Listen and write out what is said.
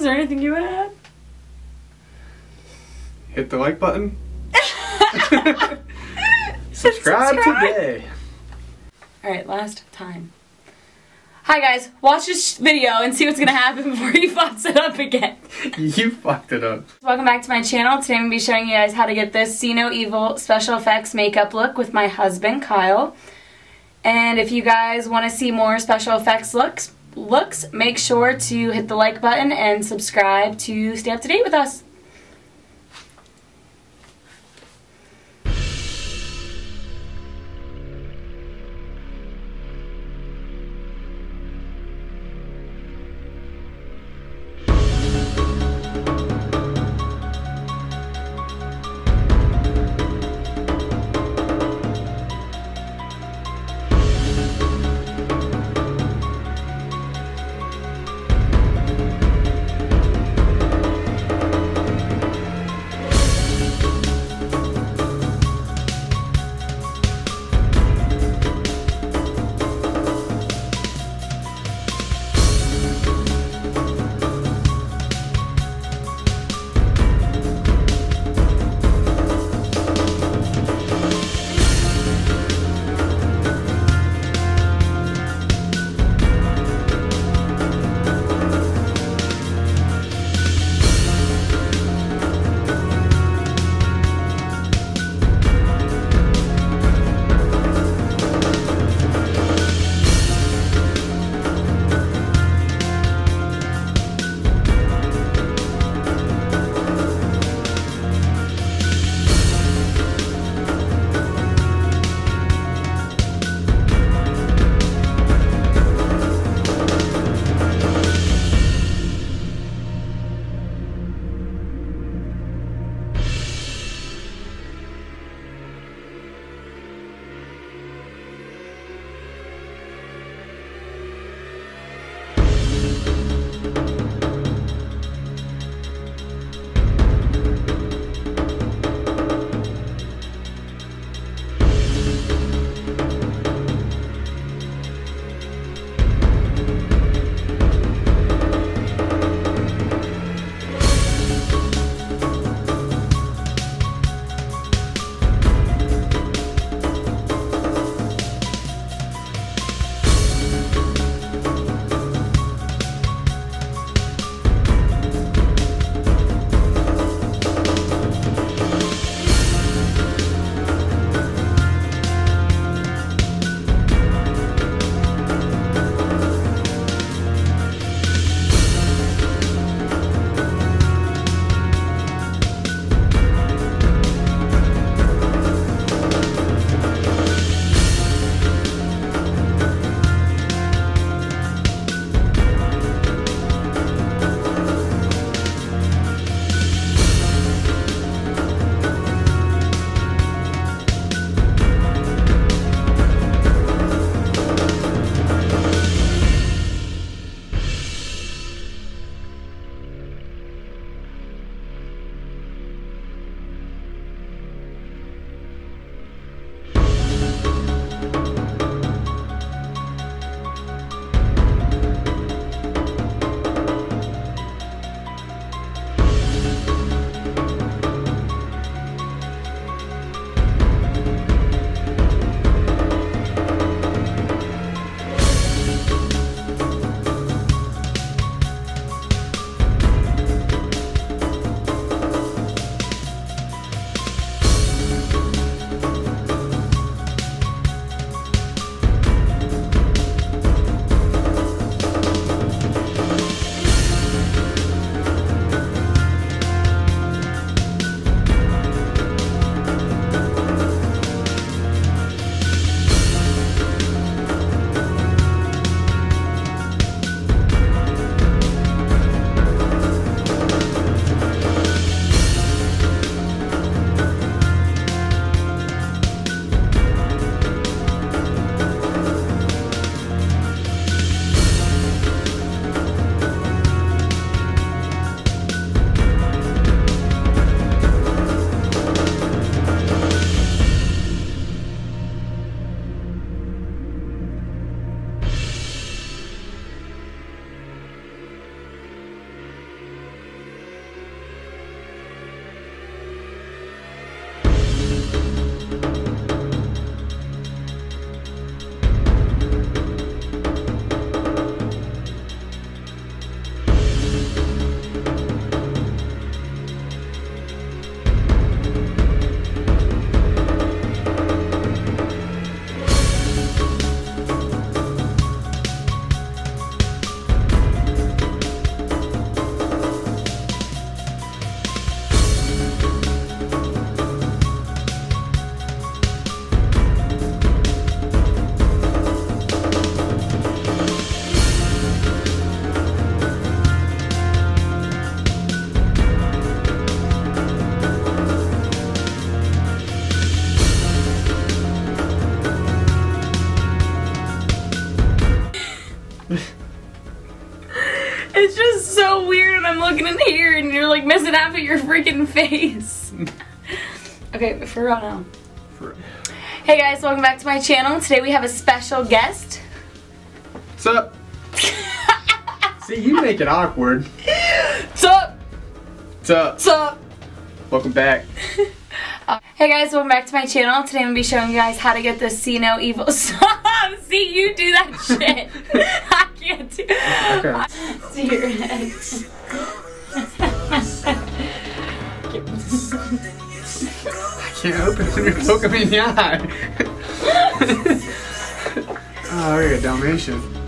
Is there anything you would add? Hit the like button. Subscribe today. Alright, last time. Hi guys, watch this video and see what's gonna happen before he fucks it up again. You fucked it up. Welcome back to my channel. Today I'm gonna be showing you guys how to get this See No Evil special effects makeup look with my husband, Kyle. And if you guys want to see more special effects looks, make sure to hit the like button and subscribe to stay up to date with us. looking in here and you're like messing up at your freaking face. Okay, but for real now. For real. Hey guys, welcome back to my channel. Today we have a special guest. What's up? See, you make it awkward. What's up? What's up? What's up? Welcome back. Hey guys, welcome back to my channel. Today I'm going to be showing you guys how to get the See No Evil. Stop! See, you do that shit. I can't do it. Okay. See your head. I can't open it. You're poking me in the eye. Oh, you're a Dalmatian.